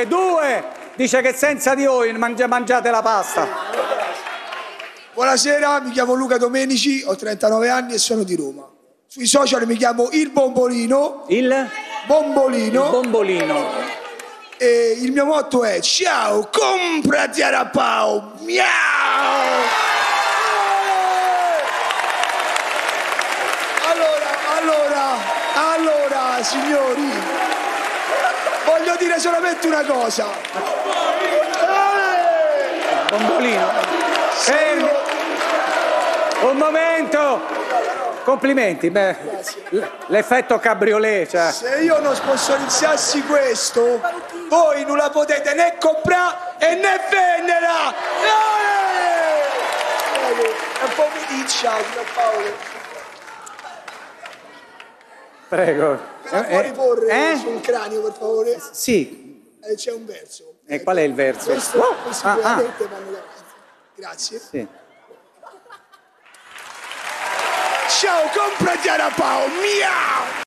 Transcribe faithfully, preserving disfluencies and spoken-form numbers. e due dice che senza di voi mangi mangiate la pasta. Buonasera, mi chiamo Luca Domenici, ho trentanove anni e sono di Roma. Sui social mi chiamo Il Bombolino. Il? Bombolino. Il Bombolino. E il mio motto è: ciao, comprati a Rapao, miau! Allora, allora, signori, voglio dire solamente una cosa. Bombolino. Fermi. Un momento. Complimenti, beh. L'effetto cabriolet, cioè. Se io non sponsorizzassi questo, voi non la potete né comprare e né vendere. È un po' mi diccia, Paolo. Prego. La puoi riporre eh? sul cranio, per favore? Sì. Eh, c'è un verso. E eh, qual è il verso? Questo, oh, questo ah, ah. Grazie. Sì. Ciao, comprati a Rapao, miau!